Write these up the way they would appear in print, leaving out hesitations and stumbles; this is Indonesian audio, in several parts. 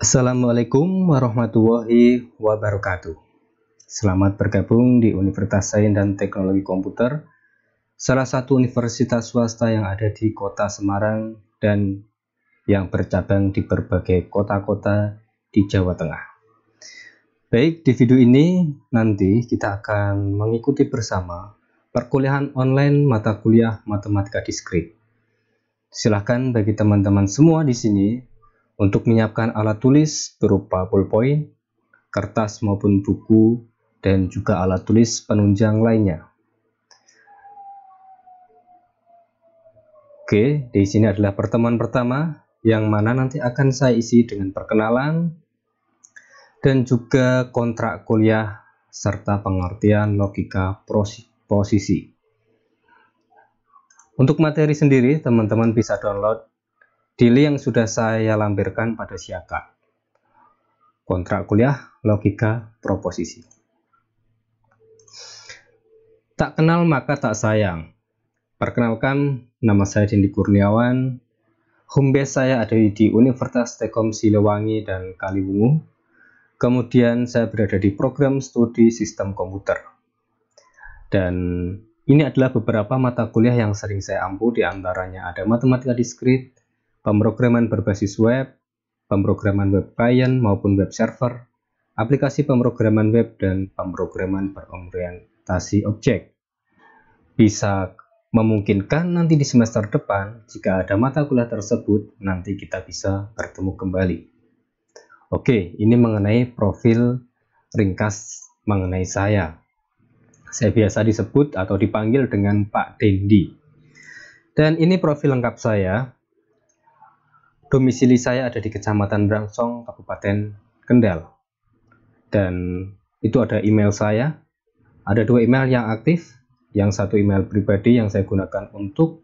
Assalamualaikum warahmatullahi wabarakatuh. Selamat bergabung di Universitas Sains dan Teknologi Komputer, salah satu universitas swasta yang ada di Kota Semarang dan yang bercabang di berbagai kota-kota di Jawa Tengah. Baik, di video ini nanti kita akan mengikuti bersama perkuliahan online mata kuliah Matematika Diskrit. Silahkan bagi teman-teman semua di sini untuk menyiapkan alat tulis berupa pulpoin, kertas maupun buku, dan juga alat tulis penunjang lainnya. Oke, di sini adalah pertemuan pertama, yang mana nanti akan saya isi dengan perkenalan, dan juga kontrak kuliah, serta pengertian logika proposisi. Untuk materi sendiri, teman-teman bisa download di link yang sudah saya lampirkan pada Siakad. Kontrak kuliah logika proposisi. Tak kenal maka tak sayang. Perkenalkan, nama saya Dendy Kurniawan. Home base saya ada di Universitas STEKOM Siliwangi dan Kaliwungu. Kemudian saya berada di program studi sistem komputer. Dan ini adalah beberapa mata kuliah yang sering saya ampu, di antaranya ada matematika diskrit, pemrograman berbasis web, pemrograman web client maupun web server, aplikasi pemrograman web, dan pemrograman berorientasi objek. Bisa memungkinkan nanti di semester depan, jika ada mata kuliah tersebut, nanti kita bisa bertemu kembali. Oke, ini mengenai profil ringkas mengenai saya. Saya biasa disebut atau dipanggil dengan Pak Dendy. Dan ini profil lengkap saya. Domisili saya ada di Kecamatan Brangsong, Kabupaten Kendal. Dan itu ada email saya. Ada dua email yang aktif. Yang satu email pribadi yang saya gunakan untuk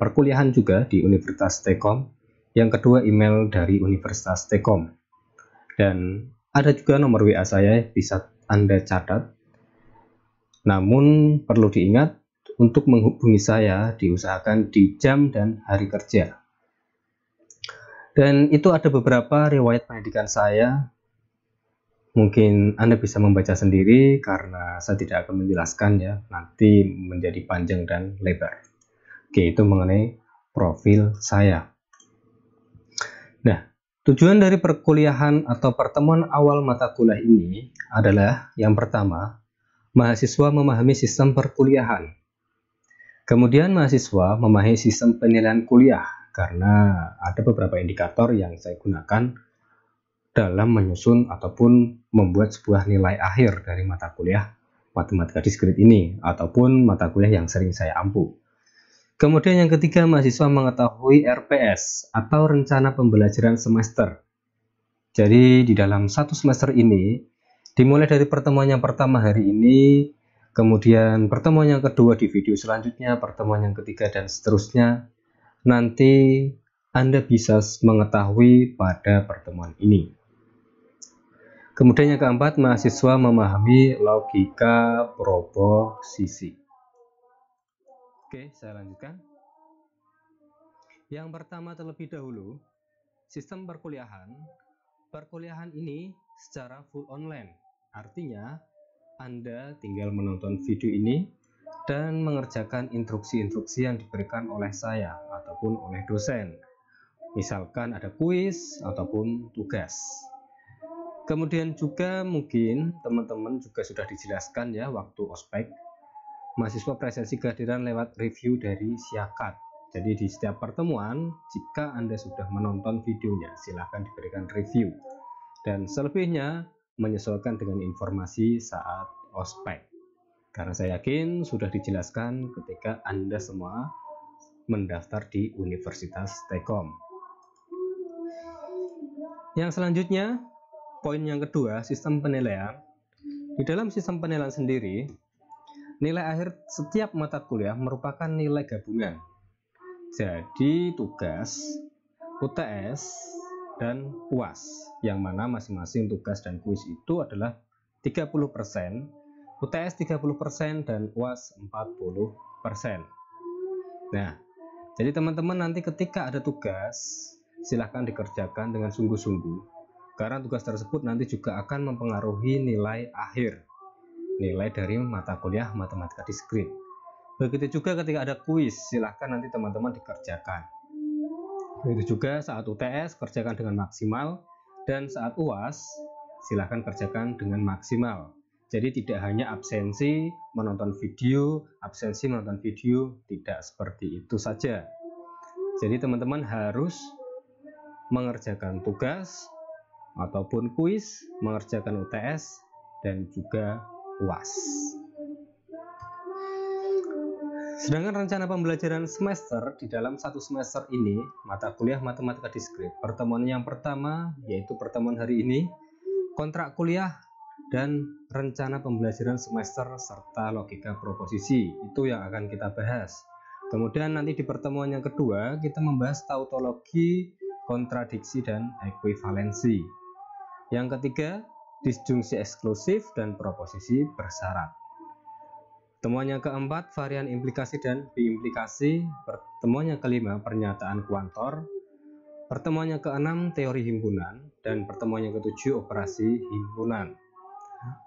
perkuliahan juga di Universitas STEKOM. Yang kedua email dari Universitas STEKOM. Dan ada juga nomor WA saya, bisa Anda catat. Namun perlu diingat untuk menghubungi saya diusahakan di jam dan hari kerja. Dan itu ada beberapa riwayat pendidikan saya. Mungkin Anda bisa membaca sendiri karena saya tidak akan menjelaskan ya. Nanti menjadi panjang dan lebar. Oke, itu mengenai profil saya. Nah, tujuan dari perkuliahan atau pertemuan awal mata kuliah ini adalah yang pertama, mahasiswa memahami sistem perkuliahan. Kemudian mahasiswa memahami sistem penilaian kuliah, karena ada beberapa indikator yang saya gunakan dalam menyusun ataupun membuat sebuah nilai akhir dari mata kuliah matematika diskrit ini, ataupun mata kuliah yang sering saya ampu. Kemudian yang ketiga, mahasiswa mengetahui RPS atau rencana pembelajaran semester. Jadi di dalam satu semester ini, dimulai dari pertemuan yang pertama hari ini, kemudian pertemuan yang kedua di video selanjutnya, pertemuan yang ketiga, dan seterusnya. Nanti Anda bisa mengetahui pada pertemuan ini. Kemudian yang keempat, mahasiswa memahami logika proposisi. Oke, saya lanjutkan. Yang pertama terlebih dahulu, sistem perkuliahan. Perkuliahan ini secara full online. Artinya, Anda tinggal menonton video ini dan mengerjakan instruksi-instruksi yang diberikan oleh saya ataupun oleh dosen. Misalkan ada kuis ataupun tugas. Kemudian juga mungkin teman-teman juga sudah dijelaskan ya waktu ospek, mahasiswa presensi kehadiran lewat review dari Siakad. Jadi di setiap pertemuan, jika Anda sudah menonton videonya, silahkan diberikan review. Dan selebihnya menyesuaikan dengan informasi saat ospek. Karena saya yakin sudah dijelaskan ketika Anda semua mendaftar di Universitas STEKOM. Yang selanjutnya, poin yang kedua, sistem penilaian. Di dalam sistem penilaian sendiri, nilai akhir setiap mata kuliah merupakan nilai gabungan. Jadi tugas, UTS, dan UAS, yang mana masing-masing tugas dan kuis itu adalah 30%. UTS 30% dan UAS 40%. Nah, jadi teman-teman nanti ketika ada tugas, silahkan dikerjakan dengan sungguh-sungguh, karena tugas tersebut nanti juga akan mempengaruhi nilai akhir, nilai dari mata kuliah Matematika Diskrit. Begitu juga ketika ada kuis, silahkan nanti teman-teman dikerjakan. Begitu juga saat UTS, kerjakan dengan maksimal, dan saat UAS, silahkan kerjakan dengan maksimal. Jadi tidak hanya absensi menonton video, tidak seperti itu saja. Jadi teman-teman harus mengerjakan tugas ataupun kuis, mengerjakan UTS dan juga UAS. Sedangkan rencana pembelajaran semester di dalam satu semester ini, mata kuliah Matematika Diskrit, pertemuan yang pertama yaitu pertemuan hari ini, kontrak kuliah dan rencana pembelajaran semester serta logika proposisi, itu yang akan kita bahas. Kemudian nanti di pertemuan yang kedua kita membahas tautologi, kontradiksi, dan ekuivalensi. Yang ketiga disjungsi eksklusif dan proposisi bersyarat. Pertemuan yang keempat varian implikasi dan biimplikasi. Pertemuan yang kelima pernyataan kuantor. Pertemuan yang keenam teori himpunan, dan pertemuan yang ketujuh operasi himpunan.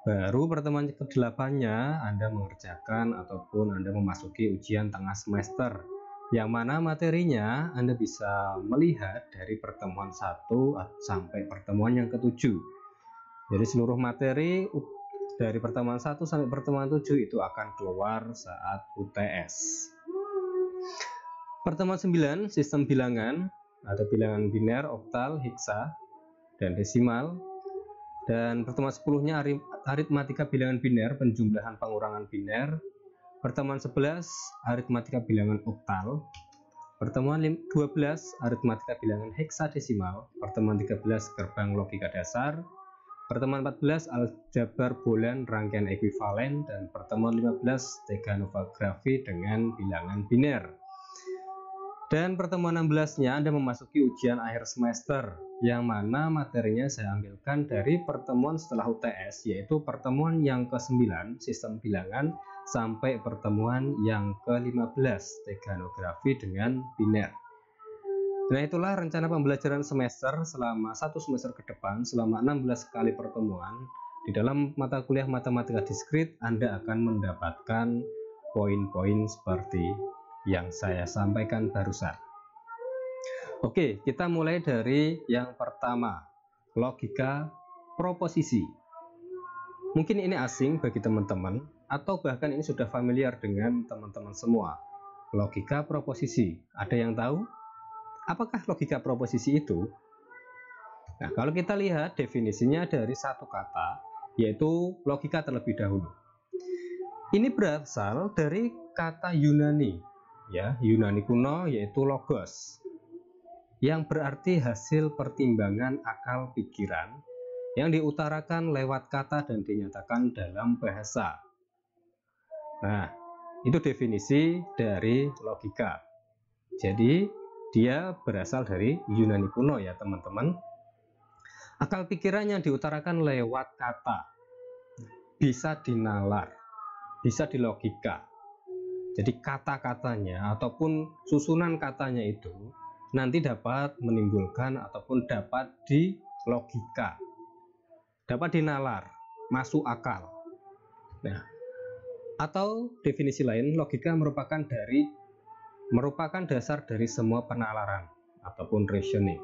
Baru pertemuan ke-8-nya Anda mengerjakan ataupun Anda memasuki ujian tengah semester, yang mana materinya Anda bisa melihat dari pertemuan 1 sampai pertemuan yang ke-7. Jadi seluruh materi dari pertemuan 1 sampai pertemuan 7 itu akan keluar saat UTS. Pertemuan 9 sistem bilangan, ada bilangan biner, oktal, heksa, dan desimal. Dan pertemuan 10-nya aritmatika bilangan biner, penjumlahan pengurangan biner. Pertemuan 11 aritmatika bilangan oktal. Pertemuan 12 aritmatika bilangan heksadesimal. Pertemuan 13 gerbang logika dasar. Pertemuan 14 aljabar boolean rangkaian ekuivalen, dan pertemuan 15 teganografi dengan bilangan biner. Dan pertemuan 16-nya Anda memasuki ujian akhir semester, yang mana materinya saya ambilkan dari pertemuan setelah UTS, yaitu pertemuan yang ke-9 sistem bilangan sampai pertemuan yang ke-15 teganografi dengan biner. Nah, itulah rencana pembelajaran semester selama satu semester ke depan, selama 16 kali pertemuan. Di dalam mata kuliah Matematika Diskrit Anda akan mendapatkan poin-poin seperti yang saya sampaikan barusan. Oke, kita mulai dari yang pertama, logika proposisi. Mungkin ini asing bagi teman-teman, atau bahkan ini sudah familiar dengan teman-teman semua. Logika proposisi, ada yang tahu? Apakah logika proposisi itu? Nah, kalau kita lihat definisinya dari satu kata, yaitu logika terlebih dahulu. Ini berasal dari kata Yunani, ya, Yunani kuno, yaitu logos, yang berarti hasil pertimbangan akal pikiran yang diutarakan lewat kata dan dinyatakan dalam bahasa. Nah, itu definisi dari logika. Jadi dia berasal dari Yunani kuno, ya teman-teman. Akal pikiran yang diutarakan lewat kata, bisa dinalar, bisa dilogika. Jadi kata-katanya ataupun susunan katanya itu nanti dapat menimbulkan ataupun dapat dilogika, dapat dinalar, masuk akal. Nah, atau definisi lain, logika merupakan dasar dari semua penalaran ataupun reasoning,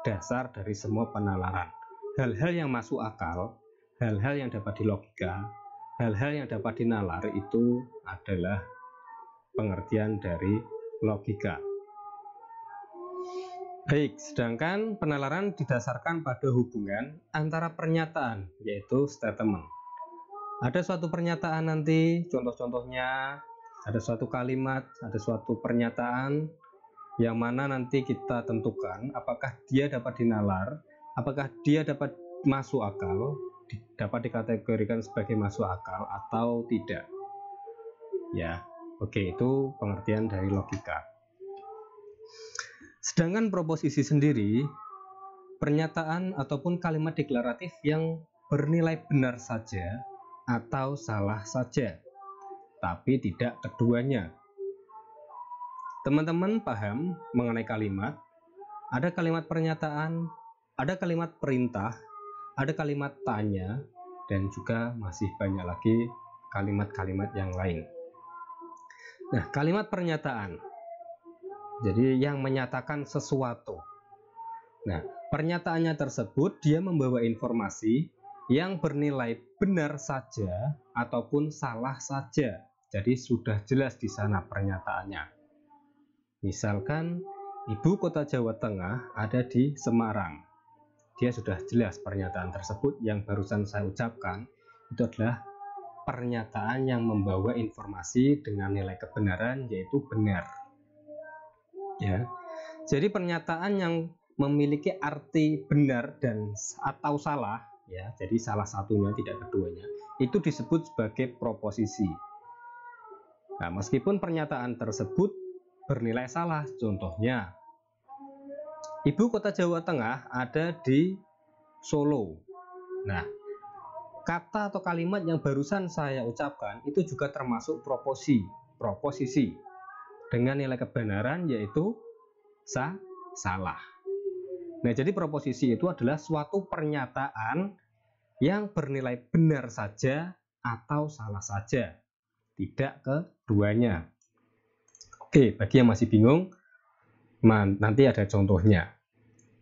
dasar dari semua penalaran. Hal-hal yang masuk akal, hal-hal yang dapat dilogika, hal-hal yang dapat dinalar itu adalah pengertian dari logika. Baik, sedangkan penalaran didasarkan pada hubungan antara pernyataan, yaitu statement. Ada suatu pernyataan nanti, contoh-contohnya ada suatu kalimat, ada suatu pernyataan, yang mana nanti kita tentukan apakah dia dapat dinalar, apakah dia dapat masuk akal, dapat dikategorikan sebagai masuk akal atau tidak, ya. Oke, itu pengertian dari logika. Sedangkan proposisi sendiri, pernyataan ataupun kalimat deklaratif yang bernilai benar saja atau salah saja, tapi tidak keduanya. Teman-teman paham mengenai kalimat? Ada kalimat pernyataan, ada kalimat perintah, ada kalimat tanya, dan juga masih banyak lagi kalimat-kalimat yang lain. Nah, kalimat pernyataan, jadi yang menyatakan sesuatu. Nah, pernyataannya tersebut dia membawa informasi yang bernilai benar saja ataupun salah saja. Jadi sudah jelas di sana pernyataannya. Misalkan ibu kota Jawa Tengah ada di Semarang. Dia sudah jelas pernyataan tersebut yang barusan saya ucapkan. Itu adalah pernyataan yang membawa informasi dengan nilai kebenaran, yaitu benar. Ya. Jadi pernyataan yang memiliki arti benar dan atau salah, ya, jadi salah satunya tidak keduanya, itu disebut sebagai proposisi. Nah, meskipun pernyataan tersebut bernilai salah, contohnya ibu kota Jawa Tengah ada di Solo. Nah, kata atau kalimat yang barusan saya ucapkan itu juga termasuk proposisi dengan nilai kebenaran, yaitu salah. Nah, jadi proposisi itu adalah suatu pernyataan yang bernilai benar saja atau salah saja, tidak keduanya. Oke, bagi yang masih bingung, nanti ada contohnya.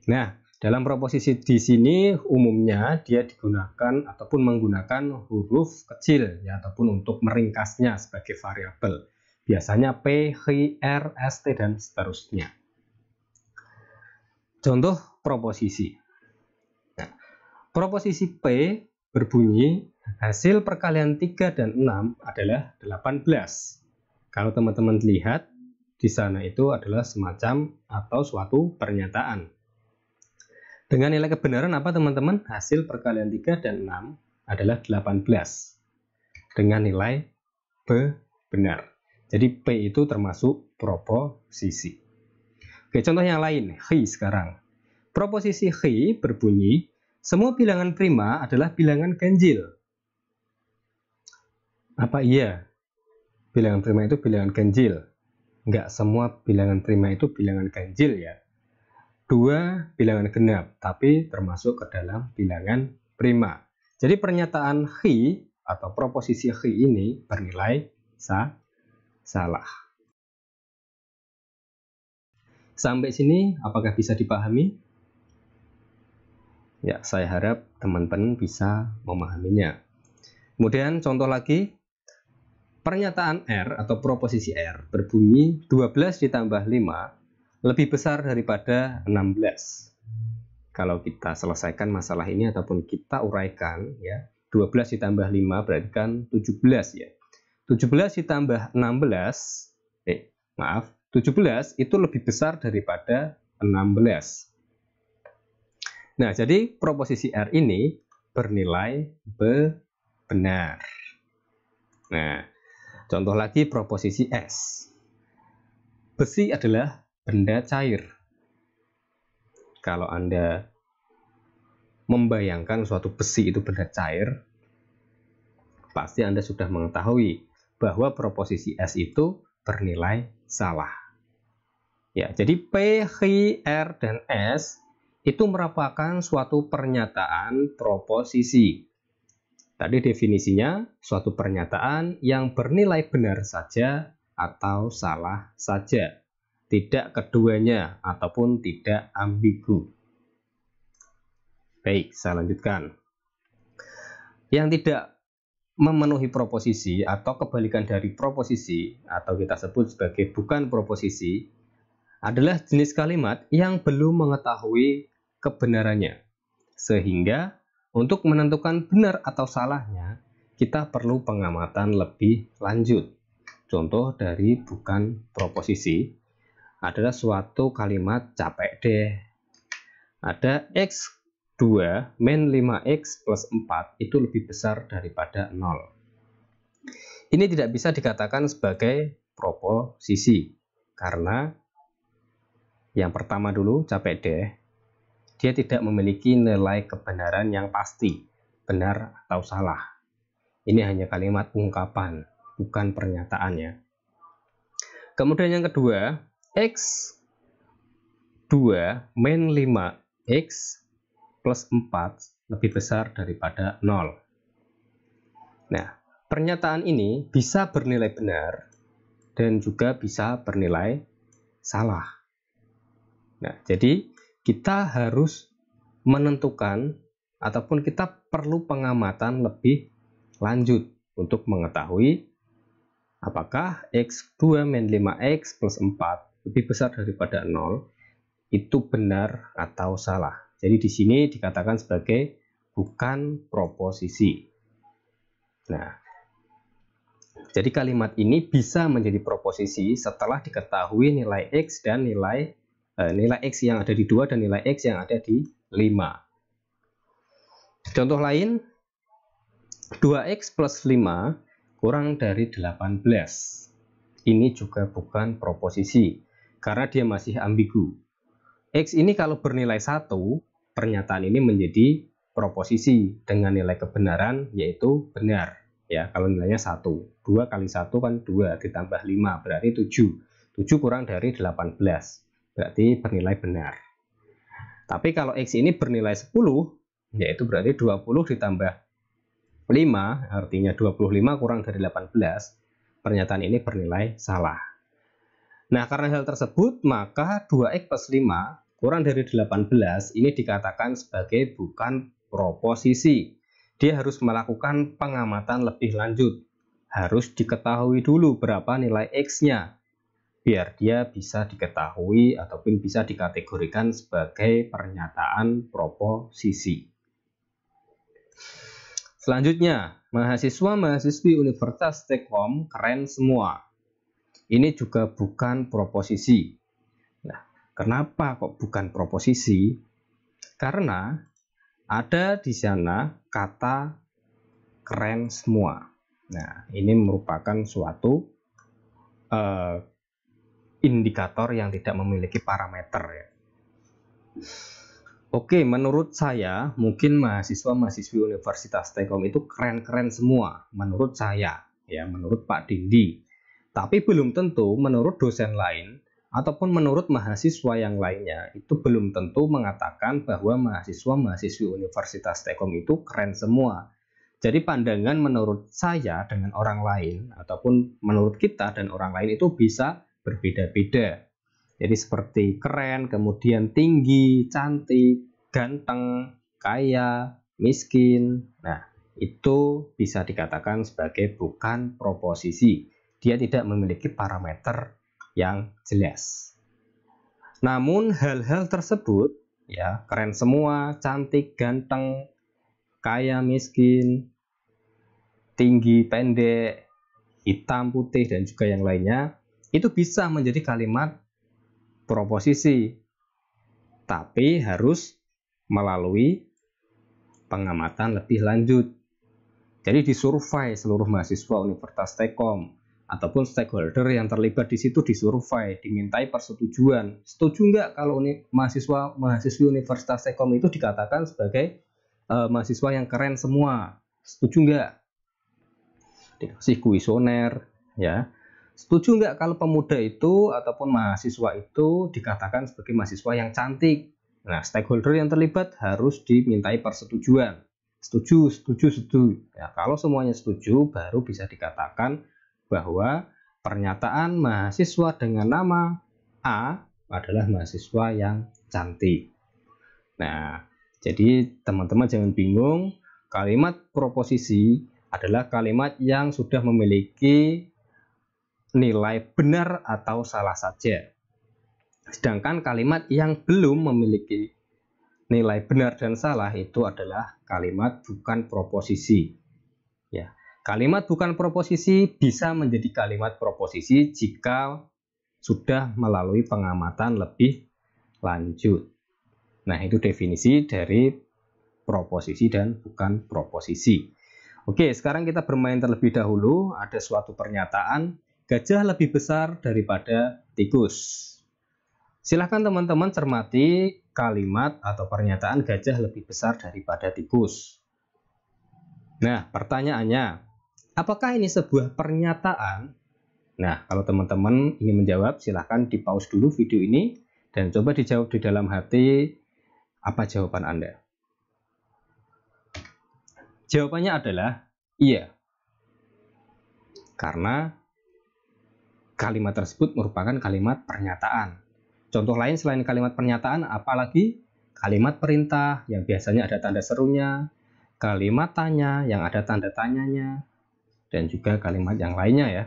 Nah, dalam proposisi di sini umumnya dia digunakan ataupun menggunakan huruf kecil, ya, ataupun untuk meringkasnya sebagai variabel. Biasanya P, H, R, S, T, dan seterusnya. Contoh proposisi. Nah, proposisi P berbunyi, hasil perkalian 3 dan 6 adalah 18. Kalau teman-teman lihat, di sana itu adalah semacam atau suatu pernyataan. Dengan nilai kebenaran apa, teman-teman? Hasil perkalian 3 dan 6 adalah 18. Dengan nilai benar. Jadi P itu termasuk proposisi. Oke, contoh yang lain, Hi sekarang. Proposisi Hi berbunyi, semua bilangan prima adalah bilangan ganjil. Apa iya? Bilangan prima itu bilangan ganjil. Enggak semua bilangan prima itu bilangan ganjil, ya. 2 bilangan genap, tapi termasuk ke dalam bilangan prima. Jadi pernyataan hi atau proposisi hi ini bernilai salah. Sampai sini apakah bisa dipahami? Ya, saya harap teman-teman bisa memahaminya. Kemudian contoh lagi. Pernyataan R atau proposisi R berbunyi 12 ditambah 5 lebih besar daripada 16. Kalau kita selesaikan masalah ini ataupun kita uraikan, ya, 12 ditambah 5 berarti kan 17, ya. 17 ditambah 17 itu lebih besar daripada 16. Nah, jadi proposisi R ini bernilai benar. Nah, contoh lagi proposisi S. Besi adalah benda cair. Kalau Anda membayangkan suatu besi itu benda cair, pasti Anda sudah mengetahui bahwa proposisi S itu bernilai salah. Ya, jadi P, H, R, dan S itu merupakan suatu pernyataan proposisi. Tadi definisinya, suatu pernyataan yang bernilai benar saja atau salah saja. Tidak keduanya ataupun tidak ambigu. Baik, saya lanjutkan. Yang tidak memenuhi proposisi atau kebalikan dari proposisi, atau kita sebut sebagai bukan proposisi, adalah jenis kalimat yang belum mengetahui kebenarannya. Sehingga untuk menentukan benar atau salahnya, kita perlu pengamatan lebih lanjut. Contoh dari bukan proposisi adalah suatu kalimat capek deh. Ada X2 min 5X plus 4 itu lebih besar daripada 0. Ini tidak bisa dikatakan sebagai proposisi. Karena yang pertama dulu, capek deh. Dia tidak memiliki nilai kebenaran yang pasti, benar atau salah. Ini hanya kalimat ungkapan, bukan pernyataan, ya. Kemudian yang kedua, X 2 min 5x plus 4 lebih besar daripada 0. Nah, pernyataan ini bisa bernilai benar dan juga bisa bernilai salah. Nah, jadi kita harus menentukan ataupun kita perlu pengamatan lebih lanjut untuk mengetahui apakah x2 min 5x plus 4 lebih besar daripada 0 itu benar atau salah. Jadi di sini dikatakan sebagai bukan proposisi. Nah, jadi kalimat ini bisa menjadi proposisi setelah diketahui nilai x dan nilai x yang ada di 2 dan nilai x yang ada di 5. Contoh lain, 2x plus 5 kurang dari 18. Ini juga bukan proposisi karena dia masih ambigu. X ini kalau bernilai 1, pernyataan ini menjadi proposisi dengan nilai kebenaran yaitu benar. Ya, kalau nilainya 1, 2 kali 1 kan 2 ditambah 5 berarti 7. 7 kurang dari 18 berarti bernilai benar. Tapi kalau X ini bernilai 10, yaitu berarti 20 ditambah 5, artinya 25 kurang dari 18, pernyataan ini bernilai salah. Nah, karena hal tersebut, maka 2x plus 5 kurang dari 18 ini dikatakan sebagai bukan proposisi. Dia harus melakukan pengamatan lebih lanjut. Harus diketahui dulu berapa nilai x-nya, biar dia bisa diketahui ataupun bisa dikategorikan sebagai pernyataan proposisi. Selanjutnya, mahasiswa-mahasiswi Universitas STEKOM keren semua. Ini juga bukan proposisi. Nah, kenapa kok bukan proposisi? Karena ada di sana kata keren semua. Nah, ini merupakan suatu indikator yang tidak memiliki parameter, ya. Oke, menurut saya mungkin mahasiswa-mahasiswi Universitas STEKOM itu keren-keren semua, menurut saya, ya, menurut Pak Dendy. Tapi belum tentu menurut dosen lain ataupun menurut mahasiswa yang lainnya itu belum tentu mengatakan bahwa mahasiswa-mahasiswi Universitas STEKOM itu keren semua. Jadi pandangan menurut saya dengan orang lain ataupun menurut kita dan orang lain itu bisa berbeda-beda. Jadi seperti keren, kemudian tinggi, cantik, ganteng, kaya, miskin. Nah, itu bisa dikatakan sebagai bukan proposisi. Dia tidak memiliki parameter yang jelas. Namun hal-hal tersebut, ya, keren semua, cantik, ganteng, kaya, miskin, tinggi, pendek, hitam, putih, dan juga yang lainnya, itu bisa menjadi kalimat proposisi, tapi harus melalui pengamatan lebih lanjut. Jadi disurvei seluruh mahasiswa Universitas STEKOM ataupun stakeholder yang terlibat di situ, disurvei, dimintai persetujuan. Setuju nggak kalau mahasiswa-mahasiswi Universitas STEKOM itu dikatakan sebagai mahasiswa yang keren semua? Setuju nggak? Dikasih kuesioner, ya. Setuju nggak kalau pemuda itu ataupun mahasiswa itu dikatakan sebagai mahasiswa yang cantik? Nah, stakeholder yang terlibat harus dimintai persetujuan. Setuju, setuju, setuju. Ya, kalau semuanya setuju, baru bisa dikatakan bahwa pernyataan mahasiswa dengan nama A adalah mahasiswa yang cantik. Nah, jadi teman-teman jangan bingung. Kalimat proposisi adalah kalimat yang sudah memiliki nilai benar atau salah saja. Sedangkan kalimat yang belum memiliki nilai benar dan salah itu adalah kalimat bukan proposisi. Ya, kalimat bukan proposisi bisa menjadi kalimat proposisi jika sudah melalui pengamatan lebih lanjut. Nah, itu definisi dari proposisi dan bukan proposisi. Oke, sekarang kita bermain terlebih dahulu. Ada suatu pernyataan, gajah lebih besar daripada tikus. Silahkan teman-teman cermati kalimat atau pernyataan gajah lebih besar daripada tikus. Nah, pertanyaannya, apakah ini sebuah pernyataan? Nah, kalau teman-teman ingin menjawab, silahkan di pause dulu video ini, Dan coba dijawab di dalam hati, apa jawaban Anda? Jawabannya adalah iya. Karena kalimat tersebut merupakan kalimat pernyataan. Contoh lain selain kalimat pernyataan, apalagi kalimat perintah yang biasanya ada tanda serunya, kalimat tanya yang ada tanda tanyanya, dan juga kalimat yang lainnya ya.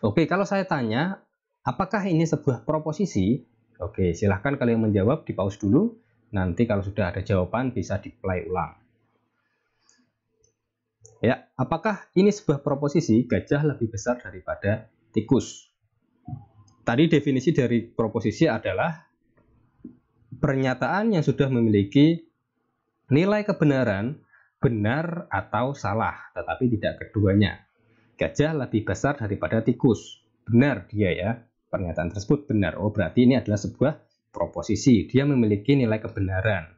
Oke, kalau saya tanya, apakah ini sebuah proposisi? Oke, silahkan kalian menjawab, di pause dulu. Nanti kalau sudah ada jawaban bisa di-play ulang. Ya, apakah ini sebuah proposisi? Gajah lebih besar daripada tikus. Tadi definisi dari proposisi adalah pernyataan yang sudah memiliki nilai kebenaran, benar atau salah, tetapi tidak keduanya. Gajah lebih besar daripada tikus. Benar dia ya, pernyataan tersebut benar. Oh, berarti ini adalah sebuah proposisi. Dia memiliki nilai kebenaran.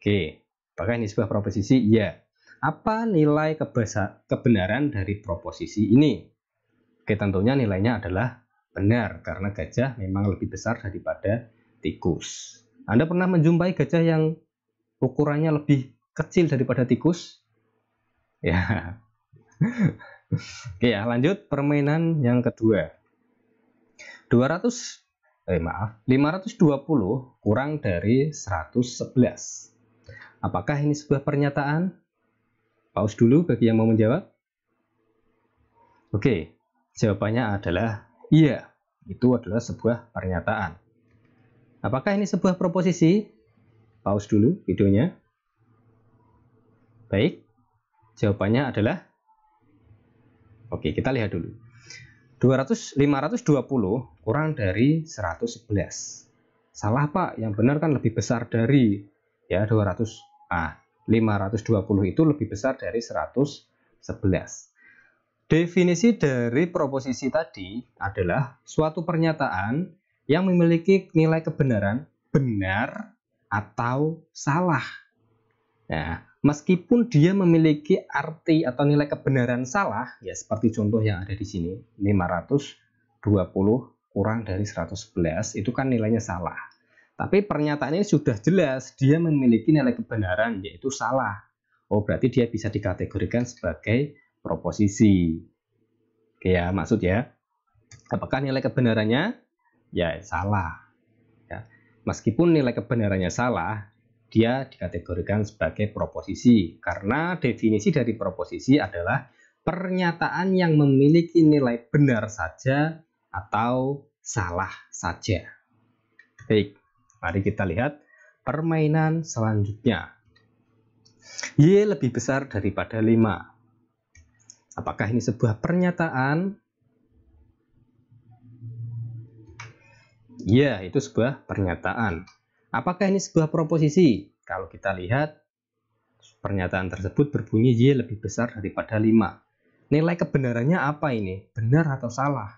Oke, apakah ini sebuah proposisi? Ya. Apa nilai kebenaran dari proposisi ini? Oke, tentunya nilainya adalah benar, karena gajah memang lebih besar daripada tikus. Anda pernah menjumpai gajah yang ukurannya lebih kecil daripada tikus? Ya. Oke ya, lanjut permainan yang kedua. 520 kurang dari 111. Apakah ini sebuah pernyataan? Pause dulu bagi yang mau menjawab. Oke, jawabannya adalah iya. Itu adalah sebuah pernyataan. Apakah ini sebuah proposisi? Pause dulu videonya. Baik, jawabannya adalah, oke, kita lihat dulu. 520 kurang dari 111. Salah Pak, yang benar kan lebih besar dari, ya, 200. Ah, 520 itu lebih besar dari 111. Definisi dari proposisi tadi adalah suatu pernyataan yang memiliki nilai kebenaran, benar atau salah. Nah, meskipun dia memiliki arti atau nilai kebenaran salah, ya seperti contoh yang ada di sini, 520 kurang dari 111, itu kan nilainya salah. Tapi pernyataan ini sudah jelas, dia memiliki nilai kebenaran, yaitu salah. Oh, berarti dia bisa dikategorikan sebagai proposisi. Oke ya, maksud ya. Apakah nilai kebenarannya? Ya, salah. Ya. Meskipun nilai kebenarannya salah, dia dikategorikan sebagai proposisi. Karena definisi dari proposisi adalah pernyataan yang memiliki nilai benar saja atau salah saja. Baik. Mari kita lihat permainan selanjutnya. Y lebih besar daripada 5. Apakah ini sebuah pernyataan? Ya, itu sebuah pernyataan. Apakah ini sebuah proposisi? Kalau kita lihat, pernyataan tersebut berbunyi Y lebih besar daripada 5. Nilai kebenarannya apa ini? Benar atau salah?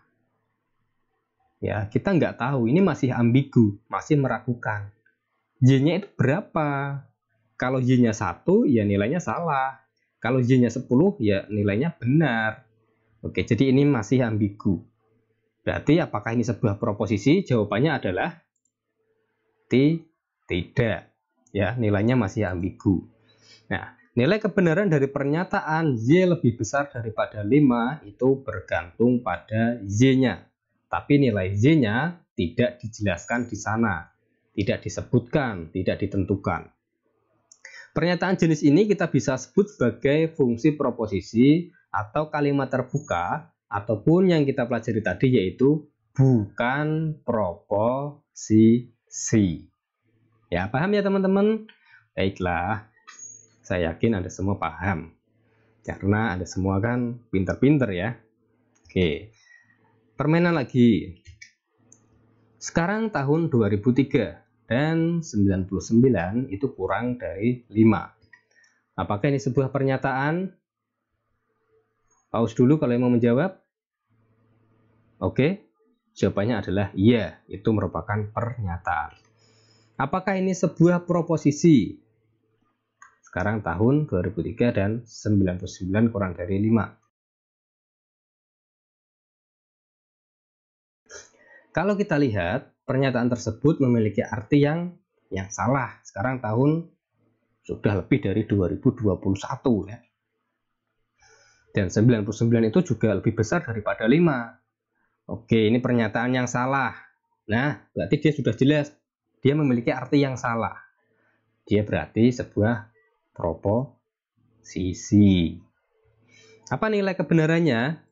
Ya, kita nggak tahu, ini masih ambigu, masih meragukan. Y-nya itu berapa? Kalau Y-nya 1, ya nilainya salah. Kalau Y-nya 10, ya nilainya benar. Oke, jadi ini masih ambigu. Berarti apakah ini sebuah proposisi? Jawabannya adalah tidak. Ya, nilainya masih ambigu. Nah, nilai kebenaran dari pernyataan Y lebih besar daripada 5 itu bergantung pada Y-nya. Tapi nilai Y-nya tidak dijelaskan di sana, tidak disebutkan, tidak ditentukan. Pernyataan jenis ini kita bisa sebut sebagai fungsi proposisi atau kalimat terbuka, ataupun yang kita pelajari tadi yaitu bukan proposisi. Ya, paham ya teman-teman? Baiklah, saya yakin Anda semua paham. Karena Anda semua kan pinter-pinter ya. Oke. Permainan lagi. Sekarang tahun 2003 dan 99 itu kurang dari 5. Apakah ini sebuah pernyataan? Pause dulu kalau mau menjawab. Oke, jawabannya adalah iya, itu merupakan pernyataan. Apakah ini sebuah proposisi? Sekarang tahun 2003 dan 99 kurang dari 5. Kalau kita lihat, pernyataan tersebut memiliki arti yang salah. Sekarang tahun sudah lebih dari 2021 ya. Dan 99 itu juga lebih besar daripada 5. Oke, ini pernyataan yang salah. Nah, berarti dia sudah jelas dia memiliki arti yang salah. Dia berarti sebuah proposisi. Apa nilai kebenarannya?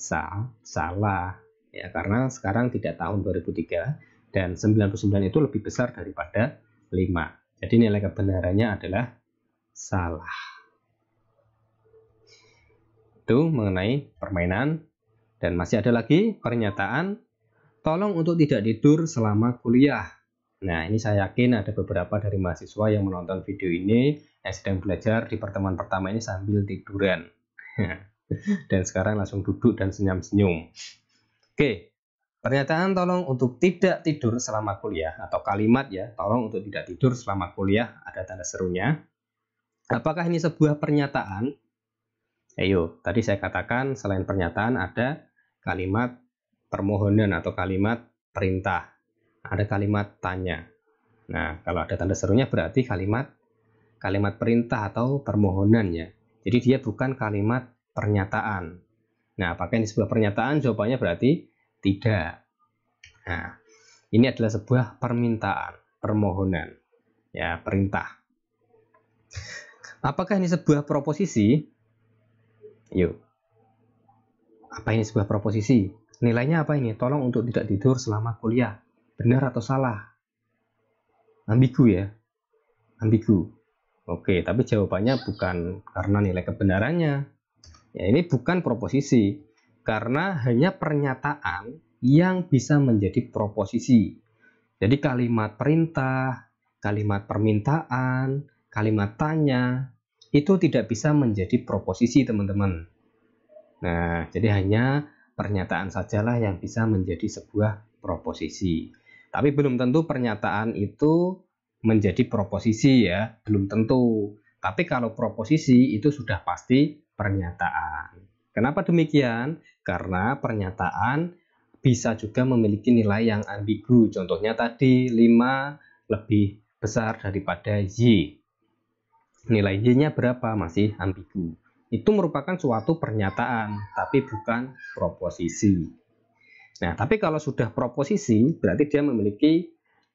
Salah. Ya, karena sekarang tidak tahun 2003 dan 99 itu lebih besar daripada 5. Jadi nilai kebenarannya adalah salah. Itu mengenai permainan. Dan masih ada lagi pernyataan tolong untuk tidak tidur selama kuliah. Nah, ini saya yakin ada beberapa dari mahasiswa yang menonton video ini yang sedang belajar di pertemuan pertama ini sambil tiduran. Dan sekarang langsung duduk dan senyum-senyum. Oke, pernyataan tolong untuk tidak tidur selama kuliah atau kalimat ya, tolong untuk tidak tidur selama kuliah, ada tanda serunya. Apakah ini sebuah pernyataan? Ayo, tadi saya katakan selain pernyataan ada kalimat permohonan atau kalimat perintah, ada kalimat tanya. Nah, kalau ada tanda serunya berarti kalimat perintah atau permohonan ya. Jadi dia bukan kalimat pernyataan. Nah, apakah ini sebuah pernyataan? Jawabannya berarti tidak. Nah, ini adalah sebuah permintaan, permohonan, ya perintah. Apakah ini sebuah proposisi? Yuk, apa ini sebuah proposisi? Nilainya apa ini? Tolong untuk tidak tidur selama kuliah. Benar atau salah? Ambigu ya, ambigu. Oke, tapi jawabannya bukan karena nilai kebenarannya. Ya, ini bukan proposisi, karena hanya pernyataan yang bisa menjadi proposisi. Jadi kalimat perintah, kalimat permintaan, kalimat tanya, itu tidak bisa menjadi proposisi, teman-teman. Nah, jadi hanya pernyataan sajalah yang bisa menjadi sebuah proposisi. Tapi belum tentu pernyataan itu menjadi proposisi ya, belum tentu. Tapi kalau proposisi itu sudah pasti pernyataan. Kenapa demikian? Karena pernyataan bisa juga memiliki nilai yang ambigu. Contohnya tadi 5 lebih besar daripada Y. Nilai Y-nya berapa? Masih ambigu. Itu merupakan suatu pernyataan, tapi bukan proposisi. Nah, tapi kalau sudah proposisi, berarti dia memiliki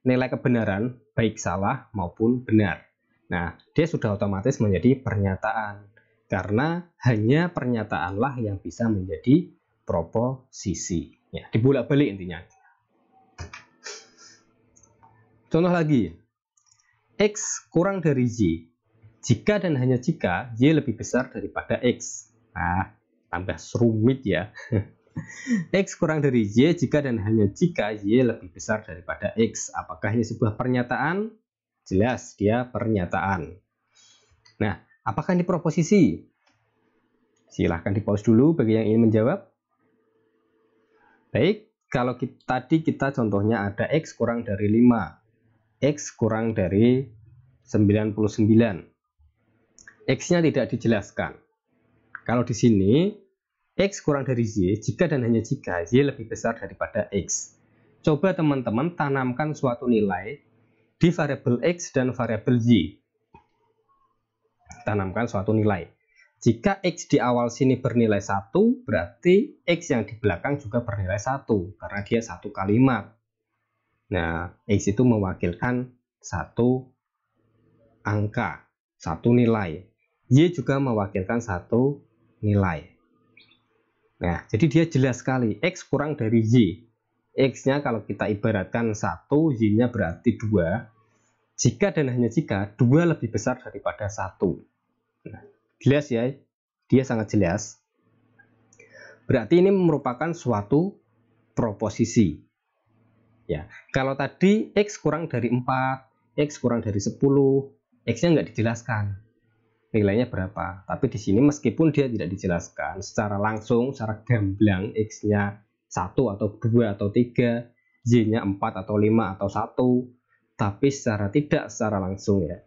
nilai kebenaran, baik salah maupun benar. Nah, dia sudah otomatis menjadi pernyataan. Karena hanya pernyataanlah yang bisa menjadi proposisi. Ya, dibolak-balik intinya. Contoh lagi. X kurang dari Y. Jika dan hanya jika Y lebih besar daripada X. Nah, tambah serumit ya. X kurang dari Y jika dan hanya jika Y lebih besar daripada X. Apakah ini sebuah pernyataan? Jelas, dia pernyataan. Nah, apakah ini proposisi? Silahkan di-pause dulu bagi yang ingin menjawab. Baik, kalau tadi kita contohnya ada X kurang dari 5. X kurang dari 99. X-nya tidak dijelaskan. Kalau di sini, X kurang dari Y, jika dan hanya jika Y lebih besar daripada X. Coba teman-teman tanamkan suatu nilai di variabel X dan variabel Y. Tanamkan suatu nilai. Jika X di awal sini bernilai 1, berarti X yang di belakang juga bernilai 1, karena dia satu kalimat. Nah, X itu mewakilkan satu angka, satu nilai. Y juga mewakilkan satu nilai. Nah, jadi dia jelas sekali. X kurang dari Y. X-nya kalau kita ibaratkan 1, Y-nya berarti 2. Jika dan hanya jika, 2 lebih besar daripada 1. Nah, jelas ya, dia sangat jelas. Berarti ini merupakan suatu proposisi. Ya, kalau tadi X kurang dari 4, X kurang dari 10, X-nya nggak dijelaskan nilainya berapa. Tapi di sini meskipun dia tidak dijelaskan secara langsung, secara gamblang X-nya 1 atau 2 atau 3, Y-nya 4 atau 5 atau 1, tapi secara langsung ya,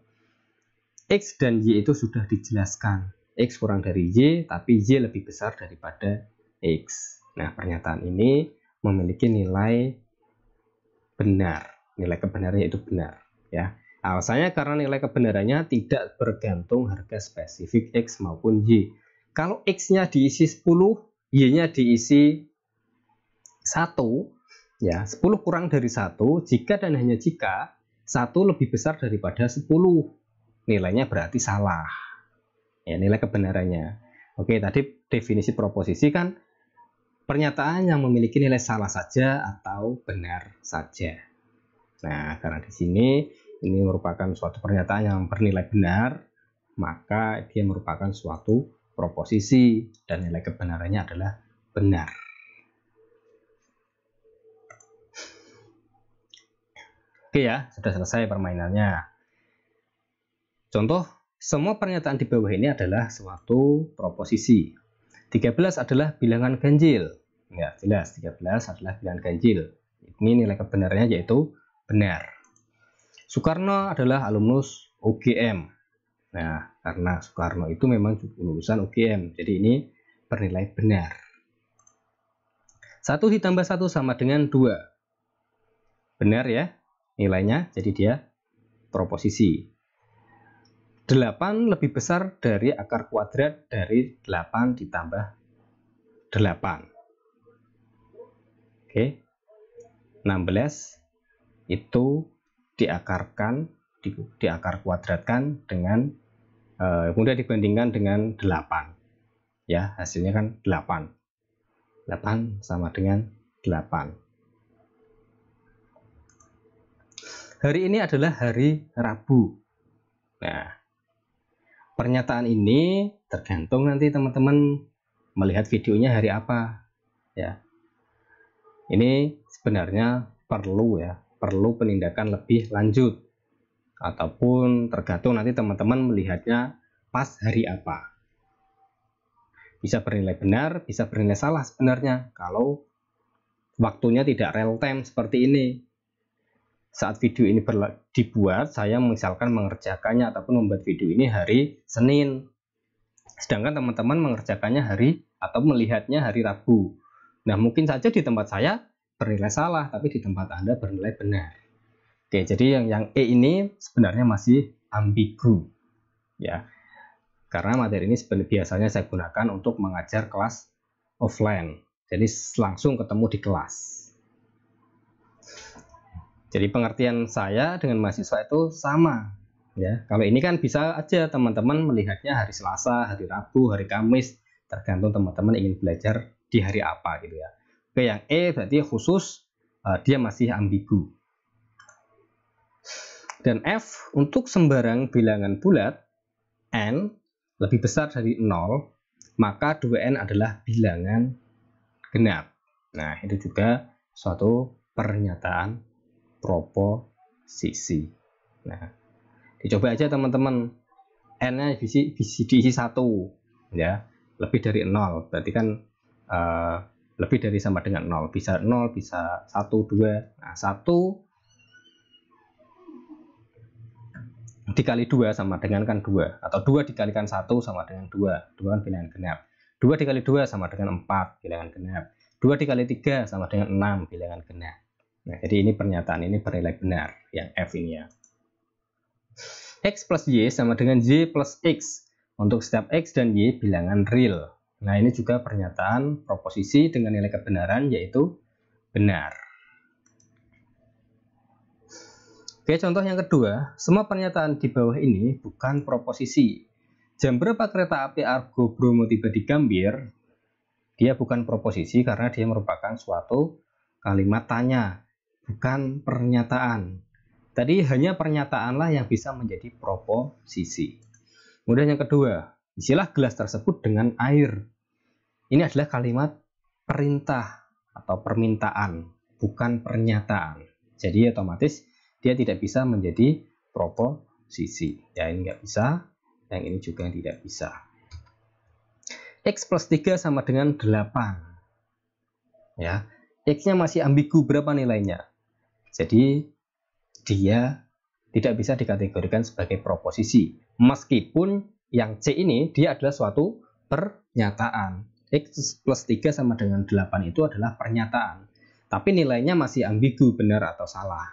X dan Y itu sudah dijelaskan. X kurang dari Y, tapi Y lebih besar daripada X. Nah, pernyataan ini memiliki nilai benar. Nilai kebenarannya itu benar, ya. Alasannya karena nilai kebenarannya tidak bergantung harga spesifik X maupun Y. Kalau X-nya diisi 10, Y-nya diisi 1, ya, 10 kurang dari 1, jika dan hanya jika 1 lebih besar daripada 10. Nilainya berarti salah. Ya, nilai kebenarannya. Oke, tadi definisi proposisi kan pernyataan yang memiliki nilai salah saja atau benar saja. Nah, karena di sini ini merupakan suatu pernyataan yang bernilai benar, maka dia merupakan suatu proposisi dan nilai kebenarannya adalah benar. Oke ya, sudah selesai permainannya. Contoh, semua pernyataan di bawah ini adalah suatu proposisi. 13 adalah bilangan ganjil. Ya, jelas 13 adalah bilangan ganjil. Ini nilai kebenarannya yaitu benar. Soekarno adalah alumnus UGM. Nah, karena Soekarno itu memang lulusan UGM, jadi ini bernilai benar. 1 ditambah 1 sama dengan 2. Benar ya nilainya, jadi dia proposisi. 8 lebih besar dari akar kuadrat dari 8 ditambah 8. Oke. 16 itu diakar kuadratkan dengan kemudian dibandingkan dengan 8, ya hasilnya kan 8 sama dengan 8. Hari ini adalah hari Rabu. Nah, pernyataan ini tergantung nanti teman-teman melihat videonya hari apa, ya. Ini sebenarnya perlu penindakan lebih lanjut, ataupun tergantung nanti teman-teman melihatnya pas hari apa. Bisa bernilai benar, bisa bernilai salah sebenarnya kalau waktunya tidak real time seperti ini. Saat video ini dibuat, saya misalkan mengerjakannya ataupun membuat video ini hari Senin, sedangkan teman-teman mengerjakannya hari atau melihatnya hari Rabu. Nah, mungkin saja di tempat saya bernilai salah, tapi di tempat Anda bernilai benar. Oke, jadi yang E ini sebenarnya masih ambigu, ya. Karena materi ini biasanya saya gunakan untuk mengajar kelas offline, jadi langsung ketemu di kelas. Jadi pengertian saya dengan mahasiswa itu sama, ya. Kalau ini kan bisa aja teman-teman melihatnya hari Selasa, hari Rabu, hari Kamis, tergantung teman-teman ingin belajar di hari apa gitu ya. Oke, yang E berarti khusus dia masih ambigu. Dan F, untuk sembarang bilangan bulat N lebih besar dari 0, maka 2N adalah bilangan genap. Nah, itu juga suatu pernyataan proposisi. Nah, dicoba aja teman-teman, N-nya diisi 1, ya. Lebih dari 0 berarti kan lebih dari sama dengan 0, bisa 0, bisa 1, 2. Nah, 1 dikali 2 sama dengan kan 2, atau 2 dikalikan 1 sama dengan 2, 2 kan bilangan genap. 2 dikali 2 sama dengan 4, bilangan genap. 2 dikali 3 sama dengan 6, bilangan genap. Nah, jadi ini pernyataan ini bernilai benar, yang F ini ya. X plus Y sama dengan Y plus X. Untuk setiap X dan Y bilangan real. Nah, ini juga pernyataan proposisi dengan nilai kebenaran yaitu benar. Oke, contoh yang kedua, semua pernyataan di bawah ini bukan proposisi. Jam berapa kereta api Argo Bromo tiba di Gambir? Dia bukan proposisi karena dia merupakan suatu kalimat tanya, bukan pernyataan. Tadi hanya pernyataanlah yang bisa menjadi proposisi. Kemudian yang kedua, isilah gelas tersebut dengan air. Ini adalah kalimat perintah atau permintaan, bukan pernyataan. Jadi otomatis dia tidak bisa menjadi proposisi. Ya, ini nggak bisa, yang ini juga yang tidak bisa. X plus 3 sama dengan 8. Ya, X-nya masih ambigu berapa nilainya. Jadi dia tidak bisa dikategorikan sebagai proposisi. Meskipun yang C ini dia adalah suatu pernyataan. X plus 3 sama dengan 8 itu adalah pernyataan. tapi nilainya masih ambigu benar atau salah.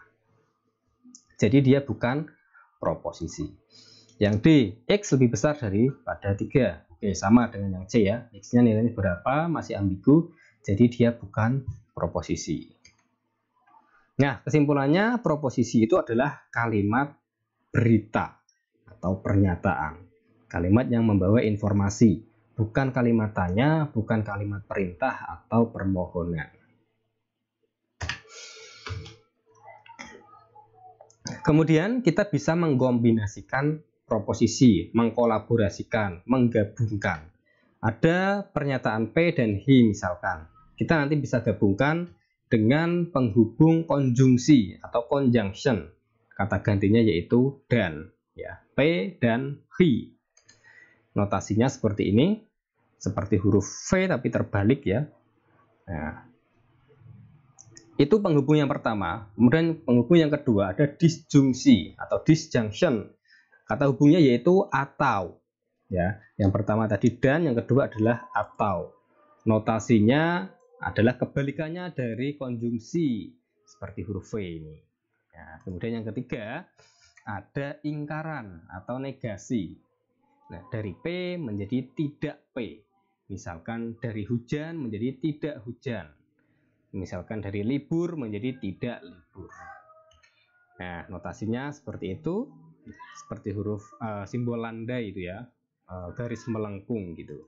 Jadi dia bukan proposisi. Yang D, X lebih besar daripada 3. Oke, sama dengan yang C ya. X-nya nilainya berapa, masih ambigu, jadi dia bukan proposisi. Nah, kesimpulannya proposisi itu adalah kalimat berita atau pernyataan. Kalimat yang membawa informasi, bukan kalimat tanya, bukan kalimat perintah atau permohonan. Kemudian kita bisa mengkombinasikan proposisi, mengkolaborasikan, menggabungkan. Ada pernyataan P dan H misalkan. Kita nanti bisa gabungkan dengan penghubung konjungsi atau conjunction. Kata gantinya yaitu dan, ya, P dan H. Notasinya seperti ini, seperti huruf V tapi terbalik ya. Nah, itu penghubung yang pertama. Kemudian penghubung yang kedua ada disjungsi atau disjunction. Kata hubungnya yaitu atau ya. Yang pertama tadi dan, yang kedua adalah atau. Notasinya adalah kebalikannya dari konjungsi seperti huruf V ini. Nah, kemudian yang ketiga ada ingkaran atau negasi. Nah, dari P menjadi tidak P. Misalkan dari hujan menjadi tidak hujan. Misalkan dari libur menjadi tidak libur. Nah, notasinya seperti itu, seperti huruf simbol lambda itu ya, garis melengkung gitu.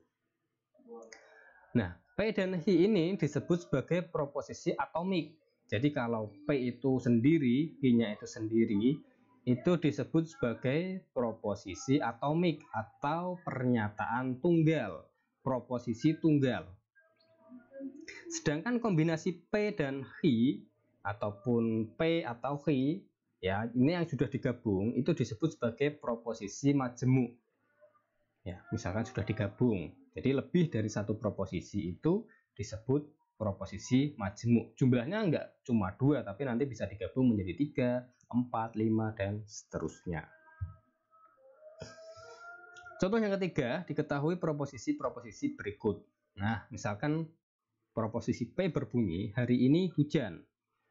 Nah, P dan H ini disebut sebagai proposisi atomik. Jadi kalau P itu sendiri, H-nya itu sendiri, itu disebut sebagai proposisi atomik atau pernyataan tunggal, proposisi tunggal. Sedangkan kombinasi P dan H ataupun P atau H ya, ini yang sudah digabung itu disebut sebagai proposisi majemuk. Ya, misalkan sudah digabung. Jadi lebih dari satu proposisi itu disebut proposisi majemuk. Jumlahnya enggak cuma 2, tapi nanti bisa digabung menjadi 3, 4, 5 dan seterusnya. Contoh yang ketiga, diketahui proposisi-proposisi berikut. Nah, misalkan proposisi P berbunyi hari ini hujan.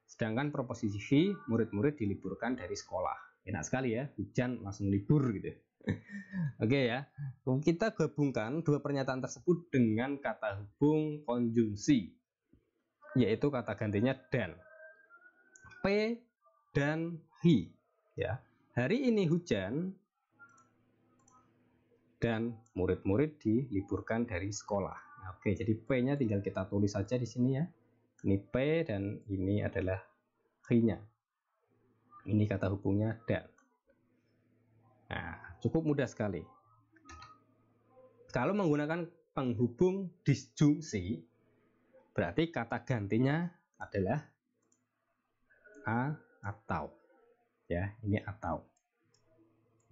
Sedangkan proposisi V, murid-murid diliburkan dari sekolah. Enak sekali ya, hujan langsung libur gitu. Oke ya, kita gabungkan dua pernyataan tersebut dengan kata hubung konjungsi, yaitu kata gantinya dan. P dan H ya. Hari ini hujan dan murid-murid diliburkan dari sekolah. Oke, jadi P-nya tinggal kita tulis saja di sini ya. Ini P dan ini adalah H-nya. Ini kata hubungnya dan. Nah, cukup mudah sekali. Kalau menggunakan penghubung disjungsi, berarti kata gantinya adalah a atau. Ya, ini atau.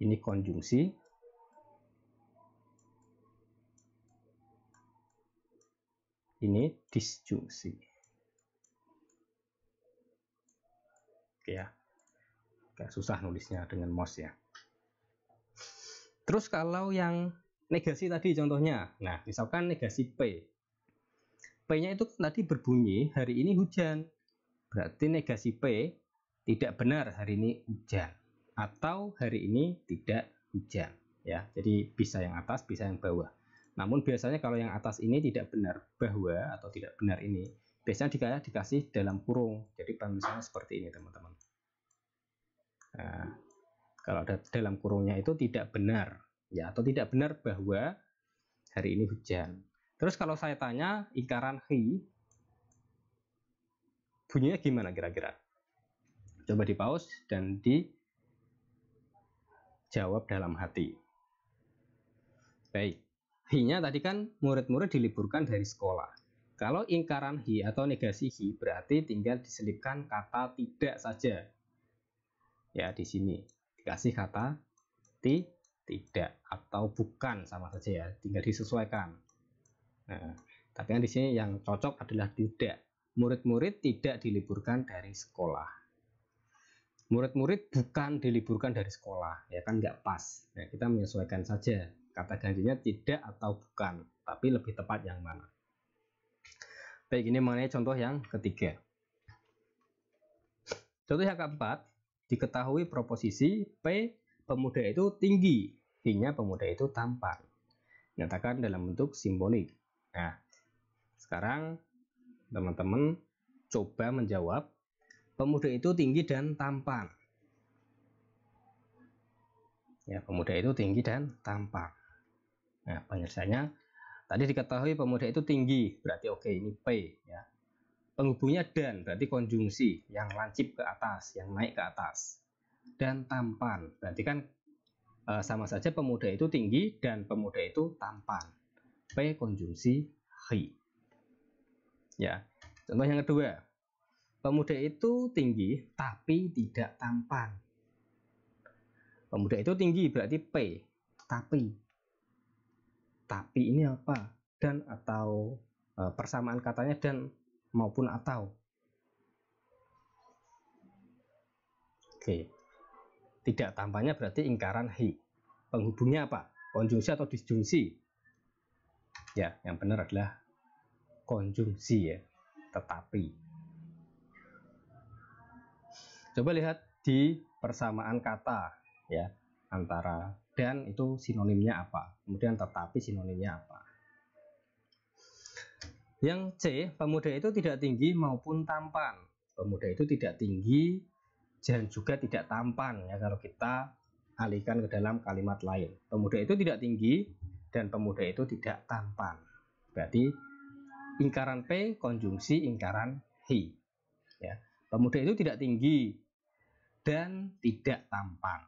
Ini konjungsi. Ini disjungsi. Oke ya. Agak susah nulisnya dengan mouse ya. Terus kalau yang negasi tadi contohnya, nah misalkan negasi P. P-nya itu tadi berbunyi hari ini hujan. Berarti negasi P tidak benar hari ini hujan atau hari ini tidak hujan ya. Jadi bisa yang atas, bisa yang bawah. Namun biasanya kalau yang atas ini tidak benar bahwa atau tidak benar ini biasanya dikasih dalam kurung. Jadi misalnya seperti ini teman-teman. Nah, kalau ada dalam kurungnya itu tidak benar ya, atau tidak benar bahwa hari ini hujan. Terus kalau saya tanya ingkaran hi bunyinya gimana kira-kira? Coba di pause dan dijawab dalam hati. Baik, hi-nya tadi kan murid-murid diliburkan dari sekolah. Kalau ingkaran hi atau negasi hi berarti tinggal diselipkan kata tidak saja ya di sini. Kasih kata tidak atau bukan sama saja ya, tinggal disesuaikan. Nah, tapi yang di sini yang cocok adalah tidak. Murid-murid tidak diliburkan dari sekolah. Murid-murid bukan diliburkan dari sekolah, ya kan nggak pas. Nah, kita menyesuaikan saja kata gantinya tidak atau bukan, tapi lebih tepat yang mana. Baik, ini mengenai contoh yang ketiga. Contoh yang keempat, diketahui proposisi P pemuda itu tinggi, P-nya pemuda itu tampan. Nyatakan dalam bentuk simbolik. Nah, sekarang teman-teman coba menjawab pemuda itu tinggi dan tampan. Ya, pemuda itu tinggi dan tampan. Nah, penyelesaiannya tadi diketahui pemuda itu tinggi, berarti oke, ini P ya. Penghubungnya dan, berarti konjungsi yang lancip ke atas, yang naik ke atas. Dan tampan, berarti kan sama saja pemuda itu tinggi dan pemuda itu tampan. P konjungsi hi. Ya, contoh yang kedua, pemuda itu tinggi tapi tidak tampan. Pemuda itu tinggi berarti P, tapi. Tapi ini apa? Dan atau persamaan katanya dan maupun atau. Oke. Tidak tampannya berarti ingkaran hi. Penghubungnya apa? Konjungsi atau disjungsi? Ya, yang benar adalah konjungsi ya, tetapi. Coba lihat di persamaan kata ya, antara dan itu sinonimnya apa? Kemudian tetapi sinonimnya apa? Yang C, pemuda itu tidak tinggi maupun tampan. Pemuda itu tidak tinggi dan juga tidak tampan ya, kalau kita alihkan ke dalam kalimat lain. Pemuda itu tidak tinggi dan pemuda itu tidak tampan. Berarti ingkaran P konjungsi ingkaran hi. Ya. Pemuda itu tidak tinggi dan tidak tampan.